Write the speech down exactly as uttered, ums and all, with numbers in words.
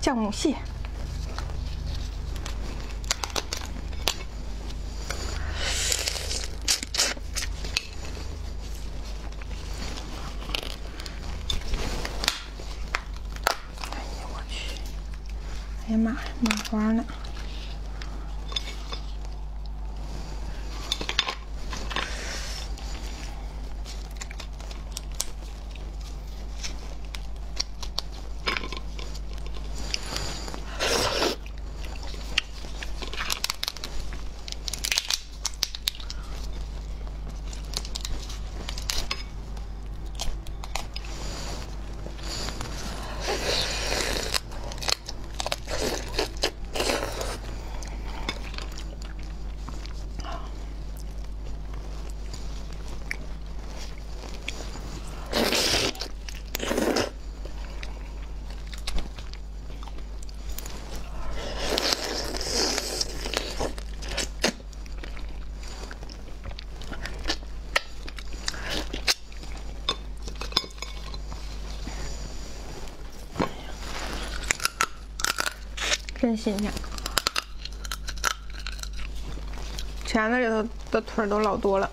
酵母蟹。哎呀，我去！哎呀妈呀，麻花呢？ 真新鲜，钳子里头的腿都老多了。